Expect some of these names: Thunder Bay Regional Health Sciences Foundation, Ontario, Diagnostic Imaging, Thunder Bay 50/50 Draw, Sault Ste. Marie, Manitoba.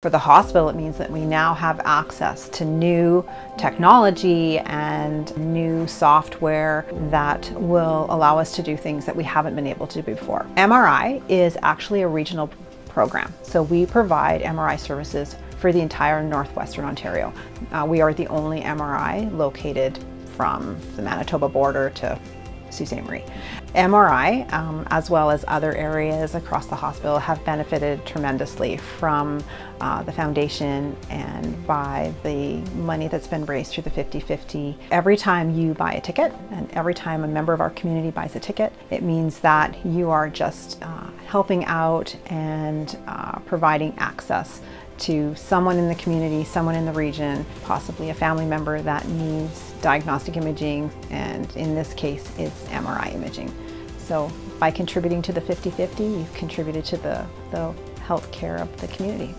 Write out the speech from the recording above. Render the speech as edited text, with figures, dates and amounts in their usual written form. For the hospital, it means that we now have access to new technology and new software that will allow us to do things that we haven't been able to do before. MRI is actually a regional program, so we provide MRI services for the entire northwestern Ontario. We are the only MRI located from the Manitoba border to Sault Ste. Marie. MRI, as well as other areas across the hospital, have benefited tremendously from the foundation and by the money that's been raised through the 50-50. Every time you buy a ticket and every time a member of our community buys a ticket, it means that you are just helping out and providing access to someone in the community, someone in the region, possibly a family member that needs diagnostic imaging, and in this case, it's MRI imaging. So by contributing to the 50-50, you've contributed to the health care of the community.